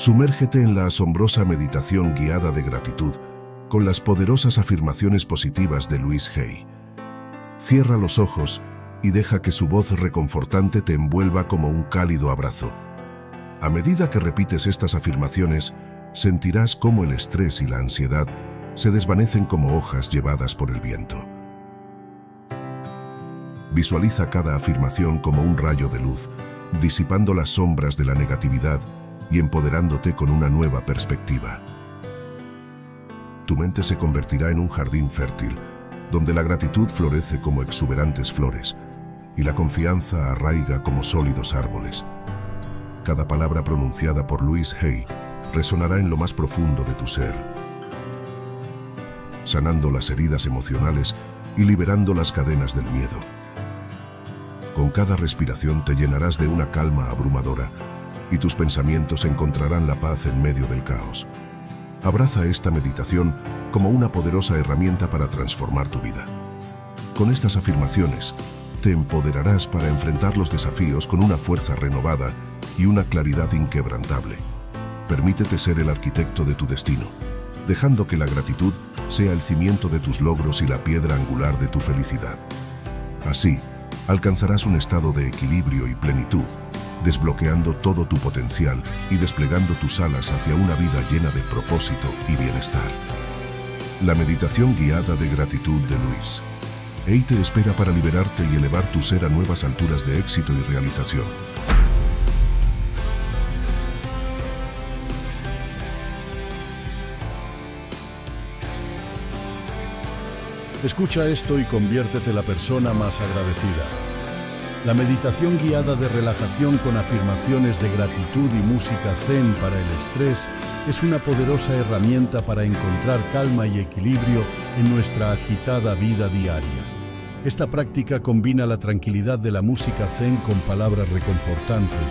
Sumérgete en la asombrosa meditación guiada de gratitud con las poderosas afirmaciones positivas de Louise Hay. Cierra los ojos y deja que su voz reconfortante te envuelva como un cálido abrazo. A medida que repites estas afirmaciones, sentirás cómo el estrés y la ansiedad se desvanecen como hojas llevadas por el viento. Visualiza cada afirmación como un rayo de luz, disipando las sombras de la negatividad y empoderándote con una nueva perspectiva. Tu mente se convertirá en un jardín fértil, donde la gratitud florece como exuberantes flores y la confianza arraiga como sólidos árboles. Cada palabra pronunciada por Louise Hay resonará en lo más profundo de tu ser, sanando las heridas emocionales y liberando las cadenas del miedo. Con cada respiración te llenarás de una calma abrumadora y tus pensamientos encontrarán la paz en medio del caos. Abraza esta meditación como una poderosa herramienta para transformar tu vida. Con estas afirmaciones, te empoderarás para enfrentar los desafíos con una fuerza renovada y una claridad inquebrantable. Permítete ser el arquitecto de tu destino, dejando que la gratitud sea el cimiento de tus logros y la piedra angular de tu felicidad. Así, alcanzarás un estado de equilibrio y plenitud, desbloqueando todo tu potencial y desplegando tus alas hacia una vida llena de propósito y bienestar. La meditación guiada de gratitud de Louise Hay te espera para liberarte y elevar tu ser a nuevas alturas de éxito y realización. Escucha esto y conviértete en la persona más agradecida. La meditación guiada de relajación con afirmaciones de gratitud y música zen para el estrés es una poderosa herramienta para encontrar calma y equilibrio en nuestra agitada vida diaria. Esta práctica combina la tranquilidad de la música zen con palabras reconfortantes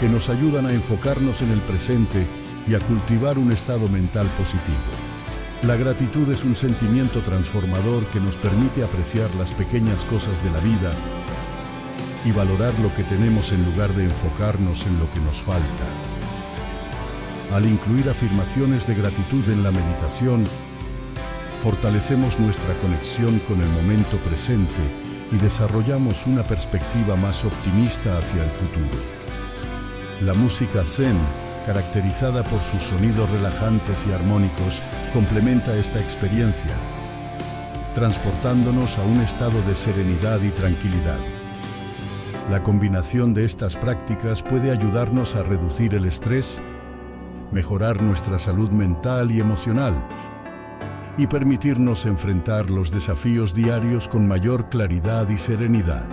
que nos ayudan a enfocarnos en el presente y a cultivar un estado mental positivo. La gratitud es un sentimiento transformador que nos permite apreciar las pequeñas cosas de la vida y valorar lo que tenemos en lugar de enfocarnos en lo que nos falta. Al incluir afirmaciones de gratitud en la meditación, fortalecemos nuestra conexión con el momento presente y desarrollamos una perspectiva más optimista hacia el futuro. La música zen, caracterizada por sus sonidos relajantes y armónicos, complementa esta experiencia, transportándonos a un estado de serenidad y tranquilidad. La combinación de estas prácticas puede ayudarnos a reducir el estrés, mejorar nuestra salud mental y emocional, y permitirnos enfrentar los desafíos diarios con mayor claridad y serenidad.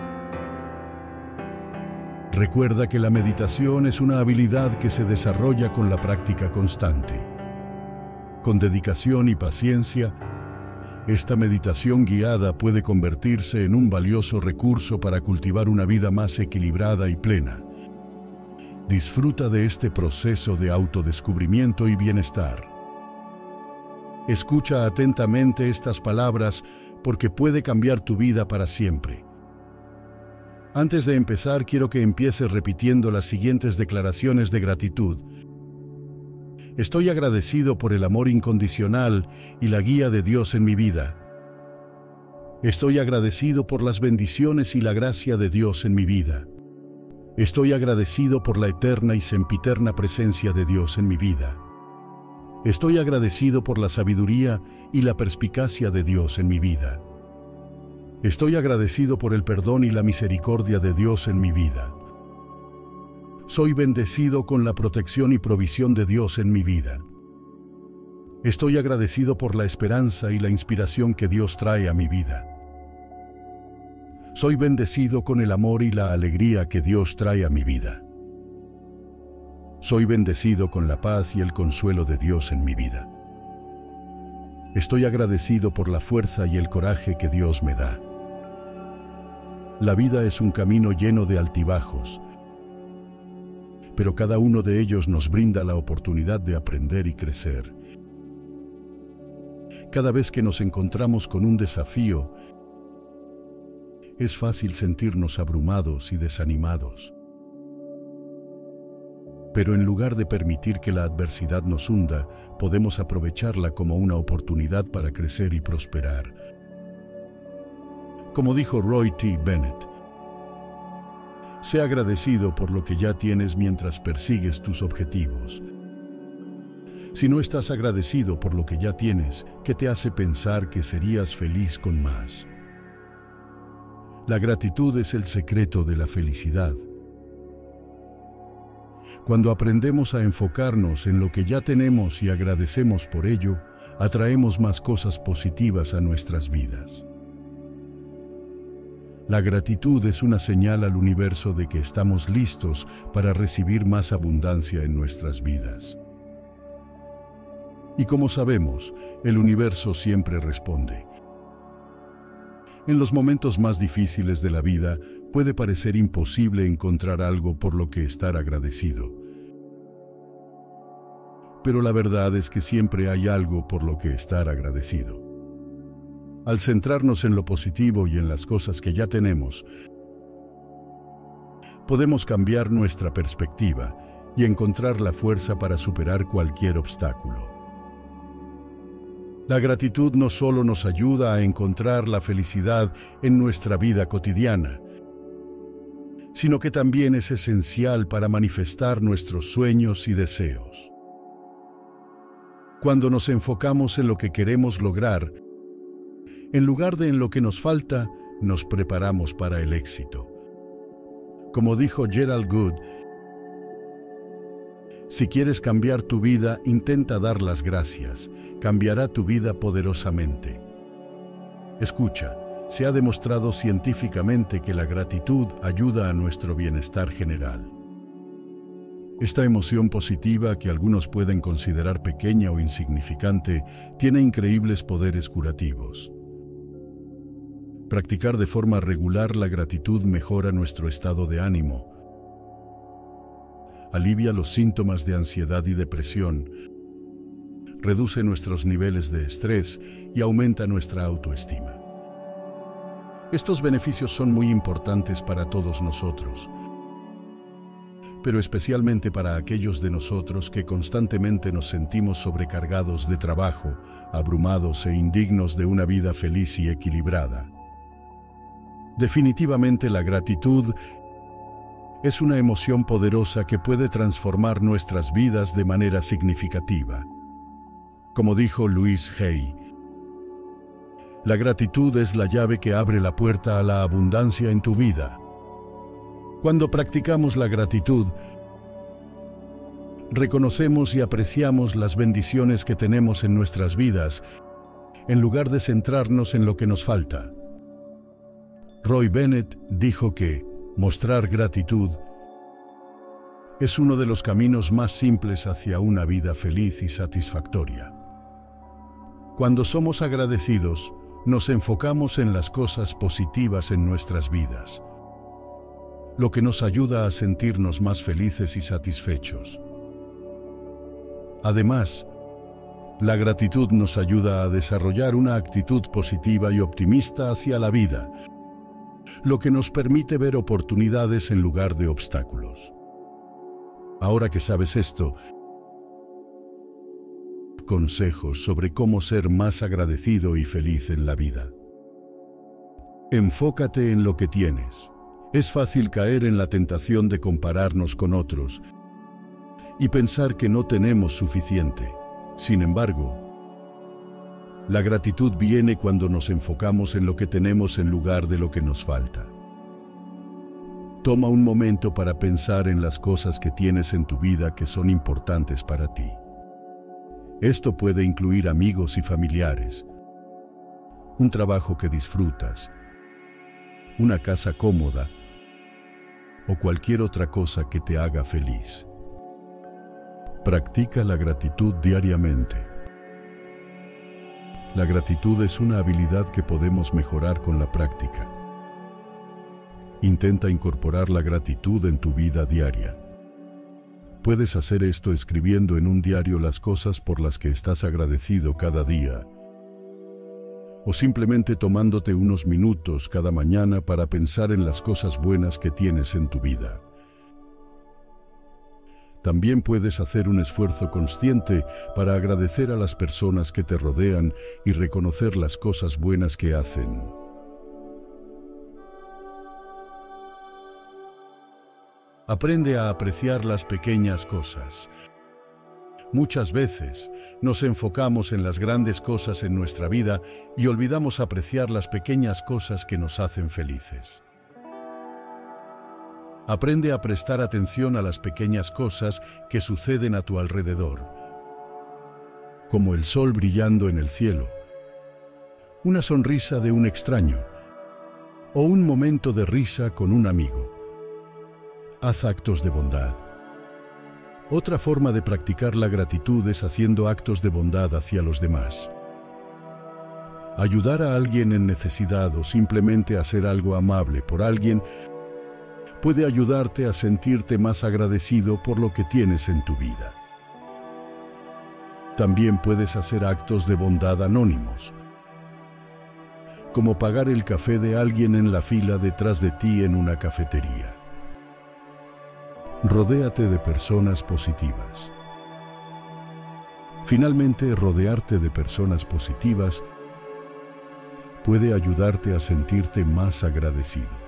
Recuerda que la meditación es una habilidad que se desarrolla con la práctica constante. Con dedicación y paciencia, esta meditación guiada puede convertirse en un valioso recurso para cultivar una vida más equilibrada y plena. Disfruta de este proceso de autodescubrimiento y bienestar. Escucha atentamente estas palabras porque puede cambiar tu vida para siempre. Antes de empezar, quiero que empieces repitiendo las siguientes declaraciones de gratitud. Estoy agradecido por el amor incondicional y la guía de Dios en mi vida. Estoy agradecido por las bendiciones y la gracia de Dios en mi vida. Estoy agradecido por la eterna y sempiterna presencia de Dios en mi vida. Estoy agradecido por la sabiduría y la perspicacia de Dios en mi vida. Estoy agradecido por el perdón y la misericordia de Dios en mi vida. Soy bendecido con la protección y provisión de Dios en mi vida. Estoy agradecido por la esperanza y la inspiración que Dios trae a mi vida. Soy bendecido con el amor y la alegría que Dios trae a mi vida. Soy bendecido con la paz y el consuelo de Dios en mi vida. Estoy agradecido por la fuerza y el coraje que Dios me da. La vida es un camino lleno de altibajos, pero cada uno de ellos nos brinda la oportunidad de aprender y crecer. Cada vez que nos encontramos con un desafío, es fácil sentirnos abrumados y desanimados. Pero en lugar de permitir que la adversidad nos hunda, podemos aprovecharla como una oportunidad para crecer y prosperar. Como dijo Roy T. Bennett, sé agradecido por lo que ya tienes mientras persigues tus objetivos. Si no estás agradecido por lo que ya tienes, ¿qué te hace pensar que serías feliz con más? La gratitud es el secreto de la felicidad. Cuando aprendemos a enfocarnos en lo que ya tenemos y agradecemos por ello, atraemos más cosas positivas a nuestras vidas. La gratitud es una señal al universo de que estamos listos para recibir más abundancia en nuestras vidas. Y como sabemos, el universo siempre responde. En los momentos más difíciles de la vida, puede parecer imposible encontrar algo por lo que estar agradecido. Pero la verdad es que siempre hay algo por lo que estar agradecido. Al centrarnos en lo positivo y en las cosas que ya tenemos, podemos cambiar nuestra perspectiva y encontrar la fuerza para superar cualquier obstáculo. La gratitud no solo nos ayuda a encontrar la felicidad en nuestra vida cotidiana, sino que también es esencial para manifestar nuestros sueños y deseos. Cuando nos enfocamos en lo que queremos lograr, en lugar de en lo que nos falta, nos preparamos para el éxito. Como dijo Gerald Good, si quieres cambiar tu vida, intenta dar las gracias. Cambiará tu vida poderosamente. Escucha, se ha demostrado científicamente que la gratitud ayuda a nuestro bienestar general. Esta emoción positiva, que algunos pueden considerar pequeña o insignificante, tiene increíbles poderes curativos. Practicar de forma regular la gratitud mejora nuestro estado de ánimo, alivia los síntomas de ansiedad y depresión, reduce nuestros niveles de estrés y aumenta nuestra autoestima. Estos beneficios son muy importantes para todos nosotros, pero especialmente para aquellos de nosotros que constantemente nos sentimos sobrecargados de trabajo, abrumados e indignos de una vida feliz y equilibrada. Definitivamente la gratitud es una emoción poderosa que puede transformar nuestras vidas de manera significativa. Como dijo Louise Hay, la gratitud es la llave que abre la puerta a la abundancia en tu vida. Cuando practicamos la gratitud, reconocemos y apreciamos las bendiciones que tenemos en nuestras vidas, en lugar de centrarnos en lo que nos falta. Roy Bennett dijo que mostrar gratitud es uno de los caminos más simples hacia una vida feliz y satisfactoria. Cuando somos agradecidos, nos enfocamos en las cosas positivas en nuestras vidas, lo que nos ayuda a sentirnos más felices y satisfechos. Además, la gratitud nos ayuda a desarrollar una actitud positiva y optimista hacia la vida, lo que nos permite ver oportunidades en lugar de obstáculos. Ahora que sabes esto, consejos sobre cómo ser más agradecido y feliz en la vida. Enfócate en lo que tienes. Es fácil caer en la tentación de compararnos con otros y pensar que no tenemos suficiente. Sin embargo, la gratitud viene cuando nos enfocamos en lo que tenemos en lugar de lo que nos falta. Toma un momento para pensar en las cosas que tienes en tu vida que son importantes para ti. Esto puede incluir amigos y familiares, un trabajo que disfrutas, una casa cómoda o cualquier otra cosa que te haga feliz. Practica la gratitud diariamente. La gratitud es una habilidad que podemos mejorar con la práctica. Intenta incorporar la gratitud en tu vida diaria. Puedes hacer esto escribiendo en un diario las cosas por las que estás agradecido cada día, o simplemente tomándote unos minutos cada mañana para pensar en las cosas buenas que tienes en tu vida. También puedes hacer un esfuerzo consciente para agradecer a las personas que te rodean y reconocer las cosas buenas que hacen. Aprende a apreciar las pequeñas cosas. Muchas veces nos enfocamos en las grandes cosas en nuestra vida y olvidamos apreciar las pequeñas cosas que nos hacen felices. Aprende a prestar atención a las pequeñas cosas que suceden a tu alrededor, como el sol brillando en el cielo, una sonrisa de un extraño o un momento de risa con un amigo. Haz actos de bondad. Otra forma de practicar la gratitud es haciendo actos de bondad hacia los demás. Ayudar a alguien en necesidad o simplemente hacer algo amable por alguien puede ayudarte a sentirte más agradecido por lo que tienes en tu vida. También puedes hacer actos de bondad anónimos, como pagar el café de alguien en la fila detrás de ti en una cafetería. Rodéate de personas positivas. Finalmente, rodearte de personas positivas puede ayudarte a sentirte más agradecido.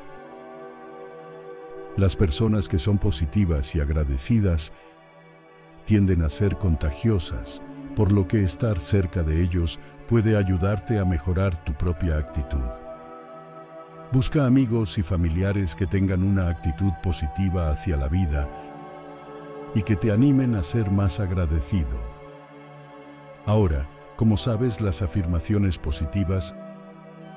Las personas que son positivas y agradecidas tienden a ser contagiosas, por lo que estar cerca de ellos puede ayudarte a mejorar tu propia actitud. Busca amigos y familiares que tengan una actitud positiva hacia la vida y que te animen a ser más agradecido. Ahora, como sabes, las afirmaciones positivas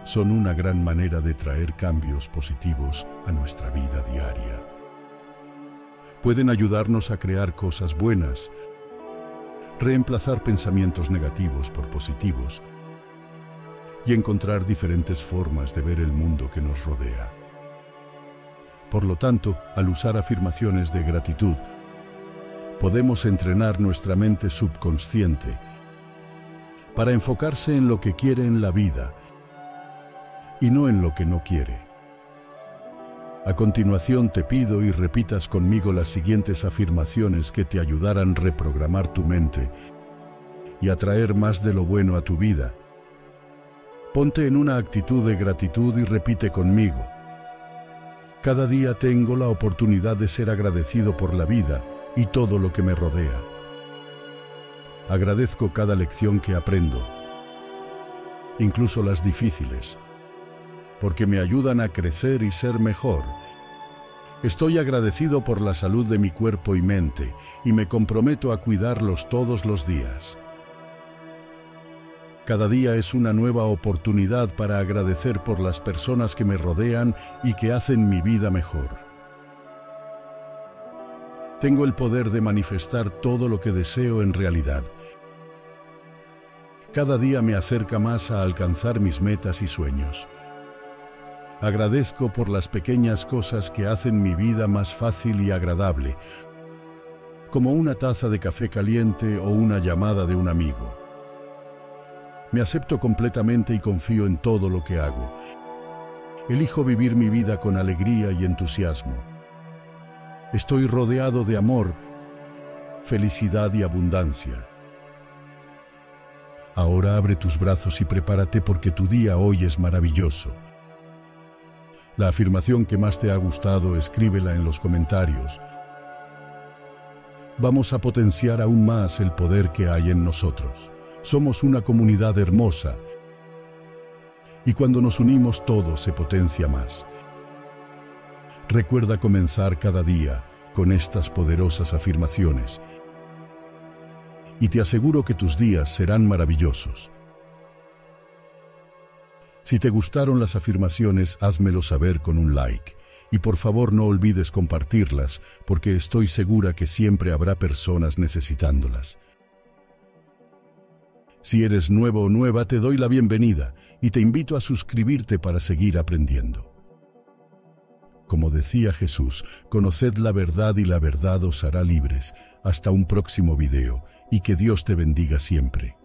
son una gran manera de traer cambios positivos a nuestra vida diaria. Pueden ayudarnos a crear cosas buenas, reemplazar pensamientos negativos por positivos y encontrar diferentes formas de ver el mundo que nos rodea. Por lo tanto, al usar afirmaciones de gratitud, podemos entrenar nuestra mente subconsciente para enfocarse en lo que quiere en la vida y no en lo que no quiere. A continuación te pido y repitas conmigo las siguientes afirmaciones que te ayudarán a reprogramar tu mente y atraer más de lo bueno a tu vida. Ponte en una actitud de gratitud y repite conmigo. Cada día tengo la oportunidad de ser agradecido por la vida y todo lo que me rodea. Agradezco cada lección que aprendo, incluso las difíciles, porque me ayudan a crecer y ser mejor. Estoy agradecido por la salud de mi cuerpo y mente, y me comprometo a cuidarlos todos los días. Cada día es una nueva oportunidad para agradecer por las personas que me rodean y que hacen mi vida mejor. Tengo el poder de manifestar todo lo que deseo en realidad. Cada día me acerca más a alcanzar mis metas y sueños. Agradezco por las pequeñas cosas que hacen mi vida más fácil y agradable, como una taza de café caliente o una llamada de un amigo. Me acepto completamente y confío en todo lo que hago. Elijo vivir mi vida con alegría y entusiasmo. Estoy rodeado de amor, felicidad y abundancia. Ahora abre tus brazos y prepárate porque tu día hoy es maravilloso. La afirmación que más te ha gustado, escríbela en los comentarios. Vamos a potenciar aún más el poder que hay en nosotros. Somos una comunidad hermosa y cuando nos unimos todo se potencia más. Recuerda comenzar cada día con estas poderosas afirmaciones y te aseguro que tus días serán maravillosos. Si te gustaron las afirmaciones, házmelo saber con un like. Y por favor no olvides compartirlas, porque estoy segura que siempre habrá personas necesitándolas. Si eres nuevo o nueva, te doy la bienvenida y te invito a suscribirte para seguir aprendiendo. Como decía Jesús, conoced la verdad y la verdad os hará libres. Hasta un próximo video y que Dios te bendiga siempre.